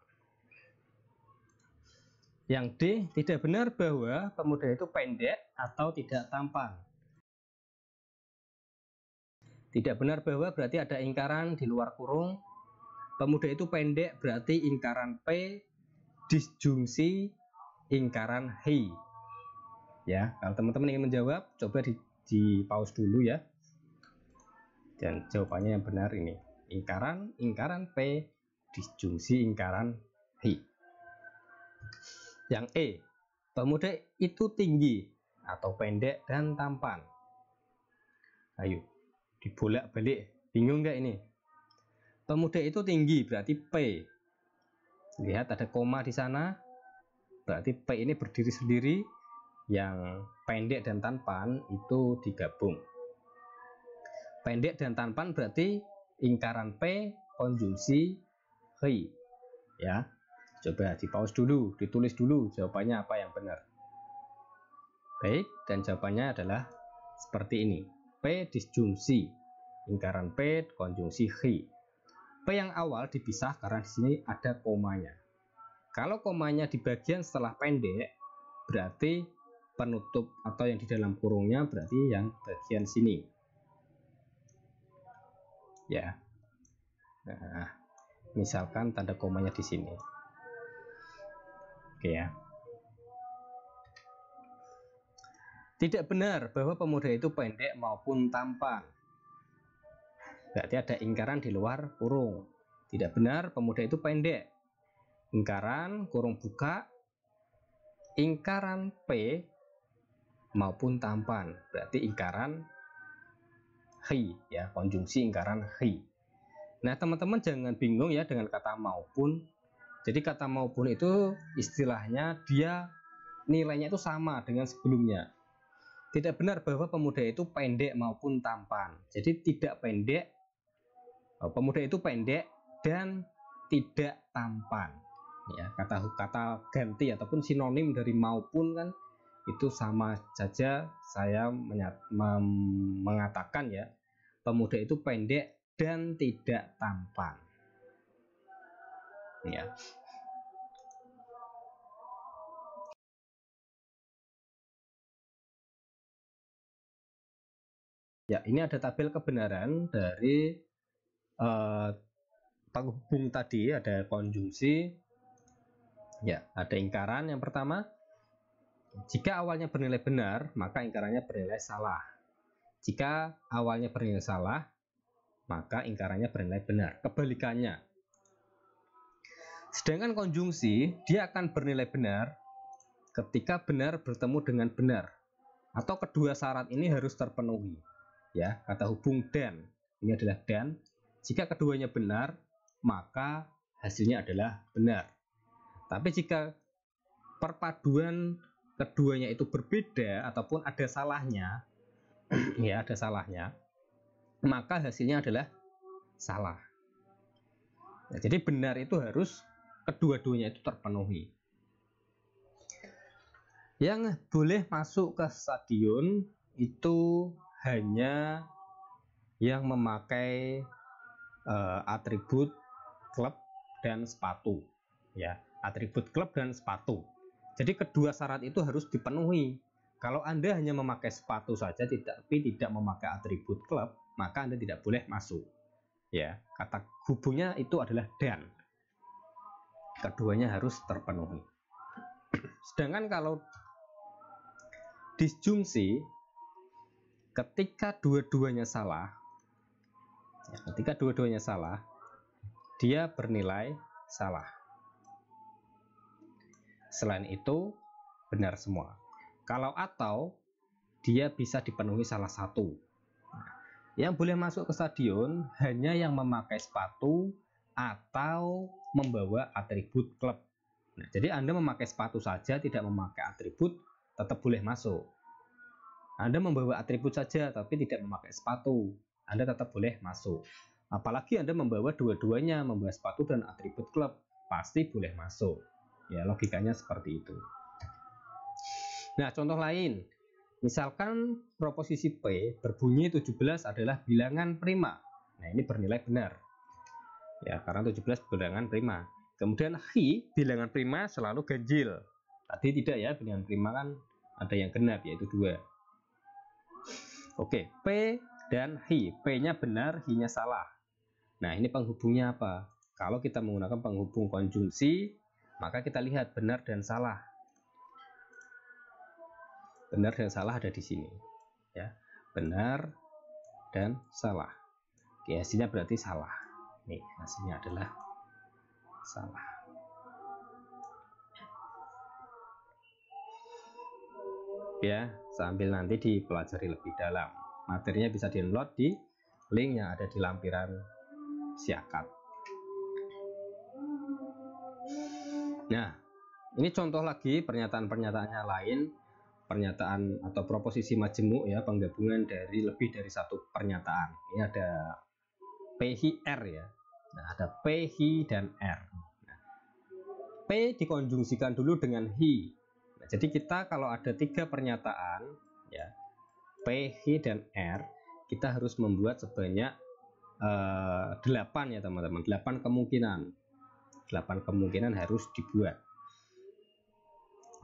Yang D, tidak benar bahwa pemuda itu pendek atau tidak tampan. Tidak benar bahwa berarti ada ingkaran di luar kurung. Pemuda itu pendek berarti ingkaran P disjungsi ingkaran hi. Ya, kalau teman-teman ingin menjawab, coba di pause dulu ya. Dan jawabannya yang benar ini, ingkaran P disjungsi ingkaran hi. Yang E, pemuda itu tinggi atau pendek dan tampan. Ayo, dibolak-balik, bingung nggak ini? Pemuda itu tinggi berarti P. Lihat ada koma di sana, berarti P ini berdiri sendiri. Yang pendek dan tampan itu digabung. Pendek dan tampan berarti ingkaran P konjungsi hi. Ya, coba di pause dulu, ditulis dulu jawabannya apa yang benar. Baik, dan jawabannya adalah seperti ini. P disjungsi ingkaran P konjungsi hi. P yang awal dipisah karena di sini ada komanya. Kalau komanya di bagian setelah pendek, berarti penutup atau yang di dalam kurungnya berarti yang bagian sini. Ya. Nah, misalkan tanda komanya di sini. Oke ya. Tidak benar bahwa pemuda itu pendek maupun tampan. Berarti ada ingkaran di luar kurung. Tidak benar pemuda itu pendek. Ingkaran kurung buka ingkaran P maupun tampan. Berarti ingkaran hi ya, konjungsi ingkaran hi. Nah, teman-teman jangan bingung ya dengan kata maupun. Jadi kata maupun itu istilahnya dia nilainya itu sama dengan sebelumnya. Tidak benar bahwa pemuda itu pendek maupun tampan. Jadi tidak pendek, pemuda itu pendek dan tidak tampan. Ya, kata ganti ataupun sinonim dari maupun kan itu sama saja. Saya mengatakan ya, pemuda itu pendek dan tidak tampan. Ya. Ya, ini ada tabel kebenaran dari penghubung tadi, ada konjungsi. Ya, ada ingkaran yang pertama. Jika awalnya bernilai benar, maka ingkarannya bernilai salah. Jika awalnya bernilai salah, maka ingkarannya bernilai benar. Kebalikannya. Sedangkan konjungsi, dia akan bernilai benar ketika benar bertemu dengan benar. Atau kedua syarat ini harus terpenuhi. Ya, kata hubung dan. Ini adalah dan. Jika keduanya benar, maka hasilnya adalah benar. Tapi jika perpaduan keduanya itu berbeda ataupun ada salahnya, ya ada salahnya, maka hasilnya adalah salah. Nah, jadi benar itu harus kedua-duanya itu terpenuhi. Yang boleh masuk ke stadion itu hanya yang memakai atribut klub dan sepatu, ya, atribut klub dan sepatu. Jadi kedua syarat itu harus dipenuhi. Kalau Anda hanya memakai sepatu saja tapi tidak memakai atribut klub, maka Anda tidak boleh masuk. Ya, kata hubungnya itu adalah dan. Keduanya harus terpenuhi. Sedangkan kalau disjungsi, ketika dua-duanya salah, ya, ketika dua-duanya salah, dia bernilai salah. Selain itu benar semua. Kalau atau, dia bisa dipenuhi salah satu. Yang boleh masuk ke stadion hanya yang memakai sepatu atau membawa atribut klub. Nah, jadi Anda memakai sepatu saja, tidak memakai atribut, tetap boleh masuk. Anda membawa atribut saja, tapi tidak memakai sepatu, Anda tetap boleh masuk. Apalagi Anda membawa dua-duanya, membawa sepatu dan atribut klub, pasti boleh masuk. Ya, logikanya seperti itu. Nah, contoh lain, misalkan proposisi P berbunyi 17 adalah bilangan prima. Nah, ini bernilai benar. Ya, karena 17 bilangan prima. Kemudian Hi, bilangan prima selalu ganjil. Tadi tidak ya, bilangan prima kan ada yang genap, yaitu 2. Oke, P dan Hi. P-nya benar, Hi-nya salah. Nah, ini penghubungnya apa? Kalau kita menggunakan penghubung konjungsi, maka kita lihat benar dan salah. Benar dan salah ada di sini, ya. Benar dan salah. Oke, hasilnya berarti salah. Nih, hasilnya adalah salah. Ya, sambil nanti dipelajari lebih dalam. Materinya bisa di-download di link yang ada di lampiran Siakad. Nah, ini contoh lagi pernyataan-pernyataannya lain. Pernyataan atau proposisi majemuk, ya, penggabungan dari lebih dari satu pernyataan. Ini ada PHR, ya. Nah, ada P, Hi, dan R. Nah, P dikonjungsikan dulu dengan Hi. Nah, jadi kita kalau ada 3 pernyataan, ya, P, Hi, dan R, kita harus membuat sebanyak 8, ya teman-teman. 8 kemungkinan. 8 kemungkinan harus dibuat.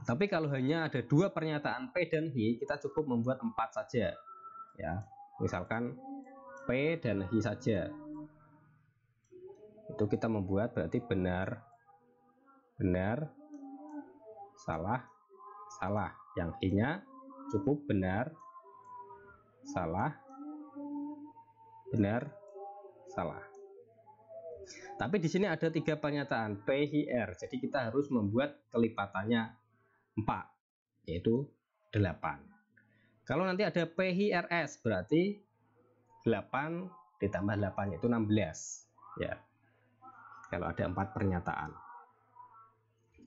Tapi kalau hanya ada 2 pernyataan P dan Hi, kita cukup membuat 4 saja, ya. Misalkan P dan Hi saja, itu kita membuat berarti benar, benar, salah, salah. Yang Hi-nya cukup benar, salah, benar, salah. Tapi di sini ada 3 pernyataan P, Hi, R, jadi kita harus membuat kelipatannya 4, yaitu 8. Kalau nanti ada PHRS berarti 8 ditambah 8 yaitu 16, ya. Kalau ada 4 pernyataan.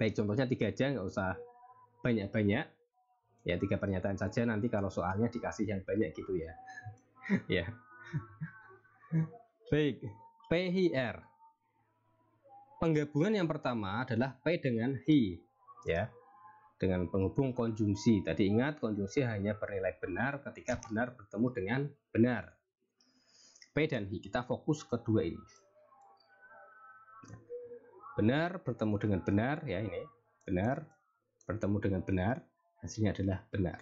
Baik, contohnya 3 aja, nggak usah banyak-banyak. Ya, 3 pernyataan saja, nanti kalau soalnya dikasih yang banyak gitu, ya. Ya. Baik, PHR. Penggabungan yang pertama adalah P dengan Hi, ya, dengan penghubung konjungsi. Tadi ingat, konjungsi hanya bernilai benar ketika benar bertemu dengan benar. P dan Hi, kita fokus kedua ini. Benar bertemu dengan benar, ya, ini. Benar bertemu dengan benar, hasilnya adalah benar.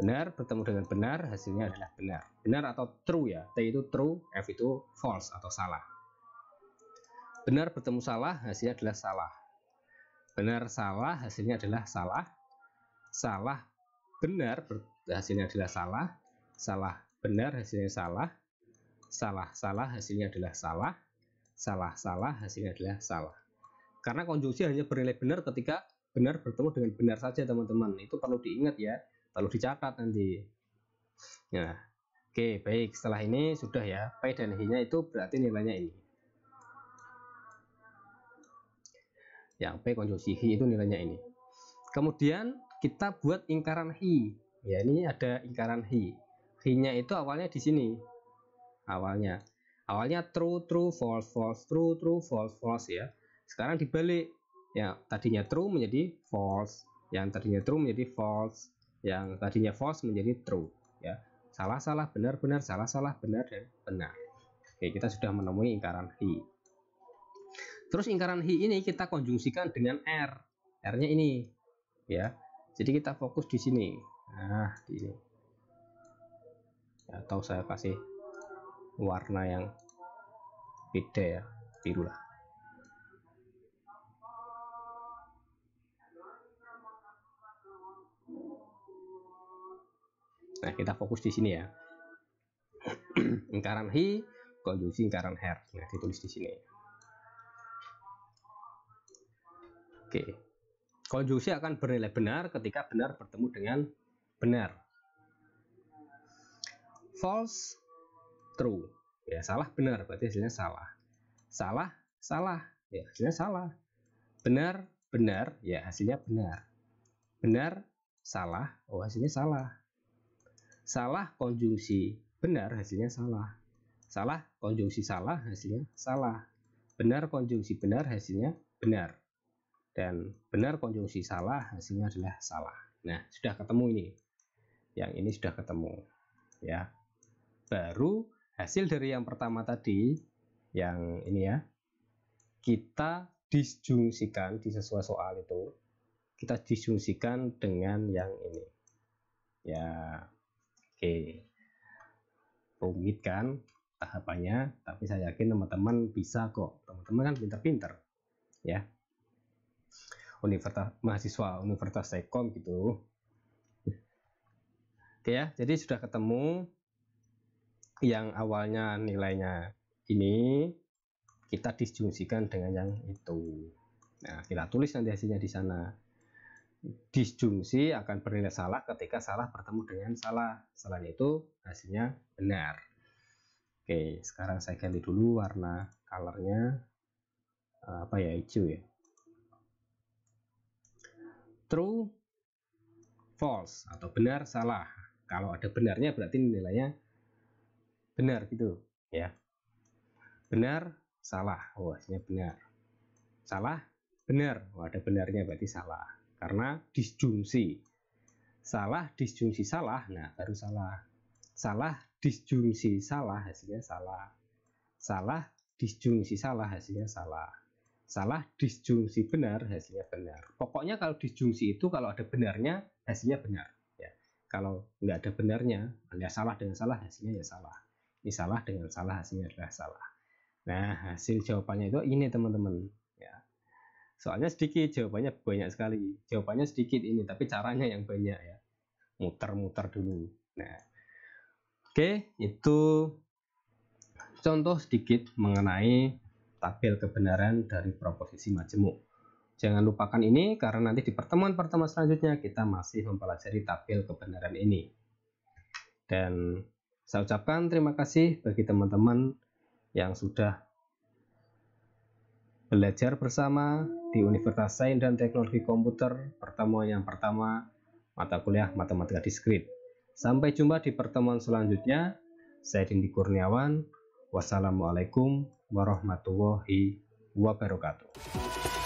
Benar bertemu dengan benar, hasilnya adalah benar. Benar atau true, ya. T itu true, F itu false atau salah. Benar bertemu salah, hasilnya adalah salah. Benar salah, hasilnya adalah salah. Salah benar, hasilnya adalah salah. Salah benar, hasilnya salah. Salah salah, hasilnya adalah salah. Salah salah, hasilnya adalah salah. Karena konjungsi hanya bernilai benar ketika benar bertemu dengan benar saja, teman-teman. Itu perlu diingat, ya, perlu dicatat nanti. Nah, Oke, baik. Setelah ini sudah ya. P dan H-nya itu berarti nilainya ini. Yang P konjungsi H itu nilainya ini. Kemudian kita buat lingkaran Hi. Ya, ini ada lingkaran Hi. Hi-nya itu awalnya di sini. Awalnya true, true, false, false, true, true, false, false ya. Sekarang dibalik. Ya, tadinya true menjadi false. Yang tadinya true menjadi false. Yang tadinya false menjadi true ya. Salah-salah, benar-benar, salah-salah, benar dan benar. Oke, kita sudah menemui lingkaran Hi. Terus lingkaran Hi ini kita konjungsikan dengan R. R-nya ini ya. Jadi kita fokus di sini. Nah, di sini. Atau saya kasih warna yang beda ya, biru lah. Nah, kita fokus di sini ya. Lingkaran Hi, konjungsi lingkaran R. Nah, ditulis di sini. Oke. Konjungsi akan bernilai benar ketika benar bertemu dengan benar. False, true. Ya, salah benar, berarti hasilnya salah. Salah, salah. Ya, hasilnya salah. Benar, benar. Ya, hasilnya benar. Benar, salah. Oh, hasilnya salah. Salah konjungsi benar, hasilnya salah. Salah konjungsi salah, hasilnya salah. Benar konjungsi benar, hasilnya benar. Dan benar konjungsi salah, hasilnya adalah salah. Nah, sudah ketemu ini. Yang ini sudah ketemu ya. Baru hasil dari yang pertama tadi, yang ini ya, kita disjungsikan di sesuai soal itu. Kita disjungsikan dengan yang ini ya. Oke, rumit kan tahapannya, tapi saya yakin teman-teman bisa kok. Teman-teman kan pinter-pinter ya, universitas, mahasiswa Universitas STEKOM gitu. Oke ya, jadi sudah ketemu yang awalnya nilainya ini, kita disjungsikan dengan yang itu. Nah, kita tulis nanti hasilnya di sana. Disjungsi akan bernilai salah ketika salah bertemu dengan salah. Salahnya itu hasilnya benar. Oke, sekarang saya ganti dulu warna colornya. Apa ya, hijau ya. True, false atau benar, salah. Kalau ada benarnya berarti nilainya benar gitu ya. Benar, salah. Oh, hasilnya benar. Salah, benar. Oh, ada benarnya berarti salah. Karena disjungsi salah, disjungsi salah, nah baru salah. Salah, disjungsi salah, hasilnya salah. Salah, disjungsi salah, hasilnya salah. Salah, disjungsi benar, hasilnya benar. Pokoknya kalau disjungsi itu, kalau ada benarnya, hasilnya benar ya. Kalau nggak ada benarnya, ada salah dengan salah, hasilnya ya salah. Ini salah dengan salah, hasilnya adalah salah. Nah, hasil jawabannya itu ini teman-teman ya. Soalnya sedikit, jawabannya banyak sekali. Jawabannya sedikit ini, tapi caranya yang banyak ya. Muter-muter dulu. Nah, oke, itu contoh sedikit mengenai tabel kebenaran dari proposisi majemuk. Jangan lupakan ini, karena nanti di pertemuan-pertemuan selanjutnya kita masih mempelajari tabel kebenaran ini. Dan saya ucapkan terima kasih bagi teman-teman yang sudah belajar bersama di Universitas Sains dan Teknologi Komputer, pertemuan yang pertama, mata kuliah Matematika Diskrit. Sampai jumpa di pertemuan selanjutnya. Saya Dendy Kurniawan. Wassalamualaikum warahmatullahi wabarakatuh.